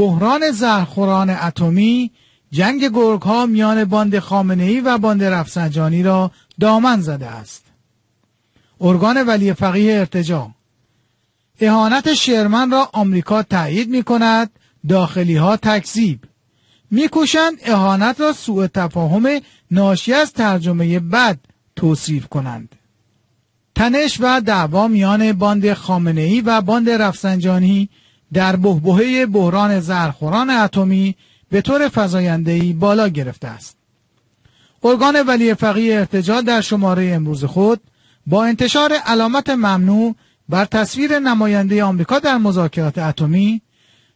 بحران زهرخوران اتمی، جنگ گرگ‌ها میان باند خامنه‌ای و باند رفسنجانی را دامن زده است. ارگان ولی فقیه ارتجاع اهانت شرمن را آمریکا تایید می‌کند، داخلی‌ها تکذیب می‌کوشند اهانت را سوء تفاهم ناشی از ترجمه بد توصیف کنند. تنش و دعوا میان باند خامنه‌ای و باند رفسنجانی در بحبوحه بحران زهرخوران اتمی به طور فزاینده‌ای بالا گرفته است. ارگان ولی فقیه ارتجاع در شماره امروز خود با انتشار علامت ممنوع بر تصویر نماینده آمریکا در مذاکرات اتمی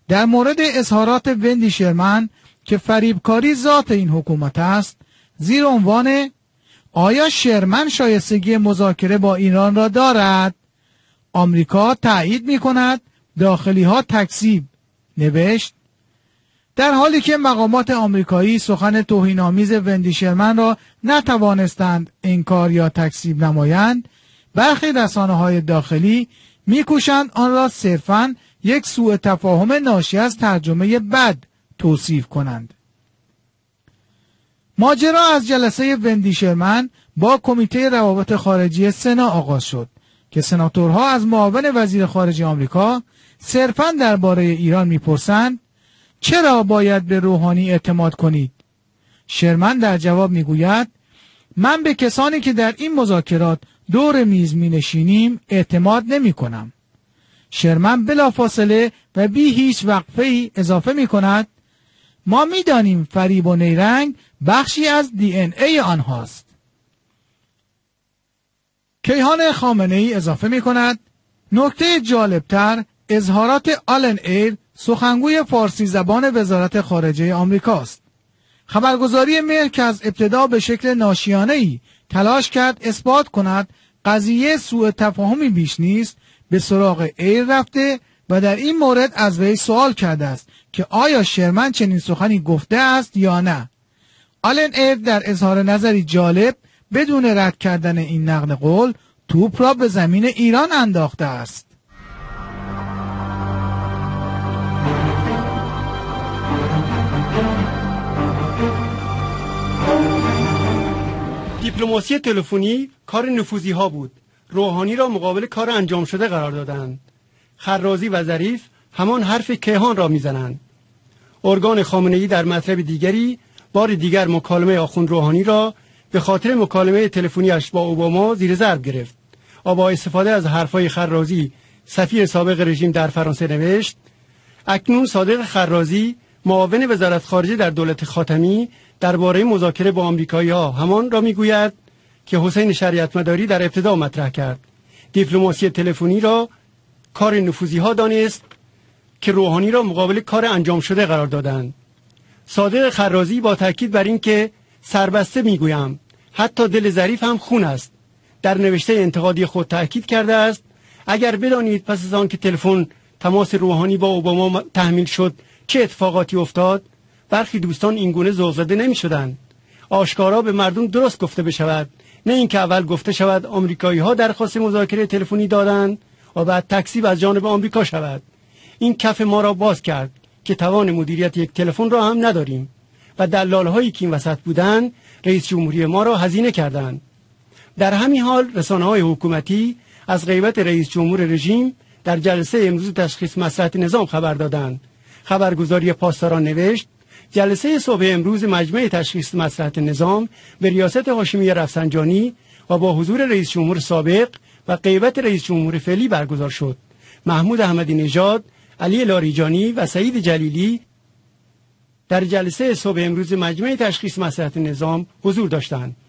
در مورد اظهارات وندی شرمن که فریبکاری ذات این حکومت است، زیر عنوان آیا شرمن شایستگی مذاکره با ایران را دارد؟ آمریکا تایید می کند، داخلی ها تکذیب نوشت، در حالی که مقامات آمریکایی سخن توهین‌آمیز وندی شرمن را نتوانستند انکار یا تکذیب نمایند، برخی رسانه‌های داخلی می‌کوشند آن را صرفاً یک سوء تفاهم ناشی از ترجمه بد توصیف کنند. ماجرا از جلسه وندی شرمن با کمیته روابط خارجی سنا آغاز شد که سناتورها از معاون وزیر خارجه آمریکا صرفاً درباره ایران می‌پرسند چرا باید به روحانی اعتماد کنید؟ شرمن در جواب میگوید من به کسانی که در این مذاکرات دور میز می نشینیم اعتماد نمی کنم. شرمن بلافاصله و بی هیچ وقفه‌ای اضافه می کند ما می دانیم فریب و نیرنگ بخشی از DNA آنهاست. کیهان خامنه ای اضافه می کند نکته جالبتر اظهارات آلن ایر سخنگوی فارسی زبان وزارت خارجه آمریکاست. خبرگزاری مهر که از ابتدا به شکل ناشیانه‌ای تلاش کرد اثبات کند قضیه سوء تفاهمی بیش نیست، به سراغ ایر رفته و در این مورد از وی سوال کرده است که آیا شرمن چنین سخنی گفته است یا نه. آلن ایر در اظهار نظری جالب بدون رد کردن این نقل قول توپ را به زمین ایران انداخته است. دیپلماسی تلفنی کار نفوذی ها بود. روحانی را مقابل کار انجام شده قرار دادند. خرازی و ظریف همان حرف کیهان را میزنند. ارگان خامنه ای در مطلب دیگری بار دیگر مکالمه آخوند روحانی را به خاطر مکالمه تلفنیش با اوباما زیر ضرب گرفت. او با استفاده از حرفهای خرازی، سفیر سابق رژیم در فرانسه، نوشت اکنون صادق خرازی معاون وزارت خارجه در دولت خاتمی درباره مذاکره با آمریکایی‌ها همان را میگوید که حسین شریعتمداری در ابتدا مطرح کرد. دیپلماسی تلفنی را کار نفوذی‌ها دانست که روحانی را مقابل کار انجام شده قرار دادند. صادق خرازی با تاکید بر این که سربسته میگویم حتی دل ظریف هم خون است، در نوشته انتقادی خود تاکید کرده است اگر بدانید پس از آن که تلفن تماس روحانی با اوباما تحمیل شد چه اتفاقاتی افتاد، برخی دوستان اینگونه ذوق‌زده نمی‌شدند. آشکارا به مردم درست گفته بشود، نه اینکه اول گفته شود آمریکایی‌ها درخواست مذاکره تلفنی دادند و بعد تکذیب از جانب آمریکا شود. این کف ما را باز کرد که توان مدیریت یک تلفن را هم نداریم و دلال‌هایی که این وسط بودند رئیس جمهوری ما را هزینه کردند. در همین حال رسانه‌های حکومتی از غیبت رئیس جمهور رژیم در جلسه امروز تشخیص مصلحت نظام خبر دادند. خبرگزاری پاسداران نوشت جلسه صبح امروز مجمع تشخیص مصلحت نظام به ریاست هاشمی رفسنجانی و با حضور رئیس جمهور سابق و غیبت رئیس جمهور فعلی برگزار شد. محمود احمدی نژاد، علی لاریجانی و سعید جلیلی در جلسه صبح امروز مجمع تشخیص مصلحت نظام حضور داشتند.